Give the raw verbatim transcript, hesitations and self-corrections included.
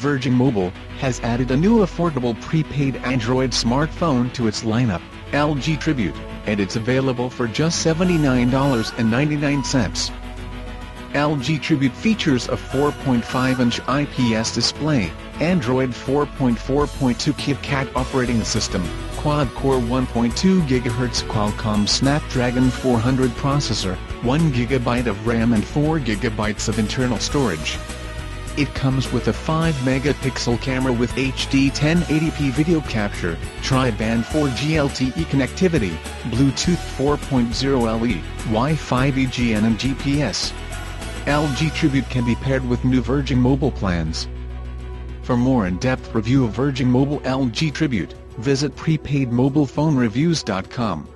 Virgin Mobile has added a new affordable prepaid Android smartphone to its lineup, L G Tribute, and it's available for just seventy-nine ninety-nine. L G Tribute features a four point five inch I P S display, Android four point four point two KitKat operating system, quad-core one point two gigahertz Qualcomm Snapdragon four hundred processor, one gigabyte of RAM and four gigabytes of internal storage. It comes with a five megapixel camera with H D ten eighty p video capture, tri-band four G L T E connectivity, Bluetooth four point zero L E, Wi-Fi V G N and G P S. L G Tribute can be paired with new Virgin Mobile plans. For more in-depth review of Virgin Mobile L G Tribute, visit prepaid mobile phone reviews dot com.